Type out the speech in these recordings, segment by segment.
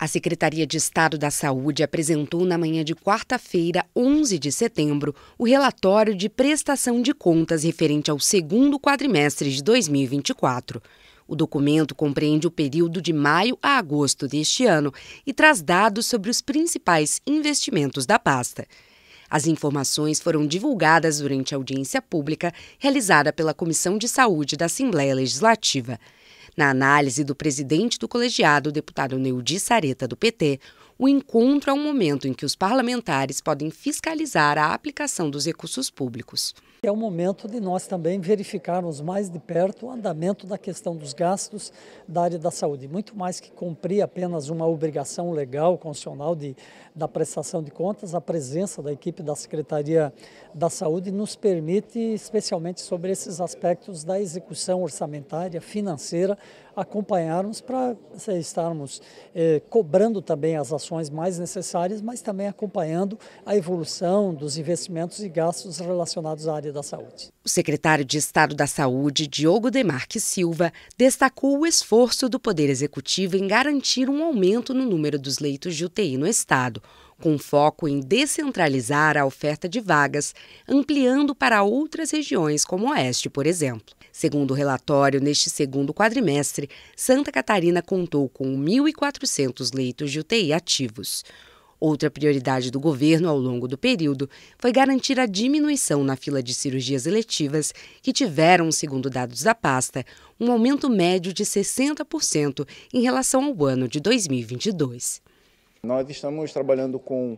A Secretaria de Estado da Saúde apresentou na manhã de quarta-feira, 11 de setembro, o relatório de prestação de contas referente ao segundo quadrimestre de 2024. O documento compreende o período de maio a agosto deste ano e traz dados sobre os principais investimentos da pasta. As informações foram divulgadas durante a audiência pública realizada pela Comissão de Saúde da Assembleia Legislativa. Na análise do presidente do colegiado, o deputado Neudir Sareta, do PT, o encontro é um momento em que os parlamentares podem fiscalizar a aplicação dos recursos públicos. É o momento de nós também verificarmos mais de perto o andamento da questão dos gastos da área da saúde, muito mais que cumprir apenas uma obrigação legal, constitucional da prestação de contas. A presença da equipe da Secretaria da Saúde nos permite, especialmente sobre esses aspectos da execução orçamentária, financeira, acompanharmos para estarmos cobrando também as ações mais necessárias, mas também acompanhando a evolução dos investimentos e gastos relacionados à área da saúde. O secretário de Estado da Saúde, Diogo de Marques Silva, destacou o esforço do Poder Executivo em garantir um aumento no número dos leitos de UTI no Estado, com foco em descentralizar a oferta de vagas, ampliando para outras regiões como o Oeste, por exemplo. Segundo o relatório, neste segundo quadrimestre, Santa Catarina contou com 1.400 leitos de UTI ativos. Outra prioridade do governo ao longo do período foi garantir a diminuição na fila de cirurgias eletivas, que tiveram, segundo dados da pasta, um aumento médio de 60% em relação ao ano de 2022. Nós estamos trabalhando com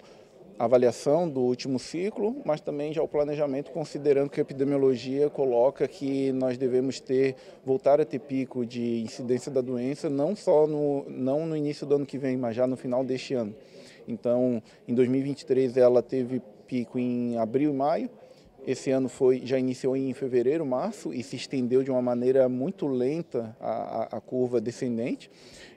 avaliação do último ciclo, mas também já o planejamento, considerando que a epidemiologia coloca que nós devemos voltar a ter pico de incidência da doença, não no início do ano que vem, mas já no final deste ano. Então, em 2023 ela teve pico em abril e maio, esse ano já iniciou em fevereiro, março, e se estendeu de uma maneira muito lenta a curva descendente.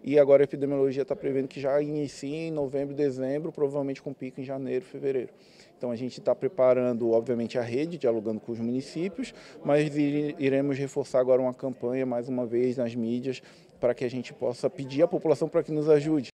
E agora a epidemiologia está prevendo que já inicie em novembro, dezembro, provavelmente com pico em janeiro, fevereiro. Então a gente está preparando, obviamente, a rede, dialogando com os municípios, mas iremos reforçar agora uma campanha, mais uma vez, nas mídias, para que a gente possa pedir à população para que nos ajude.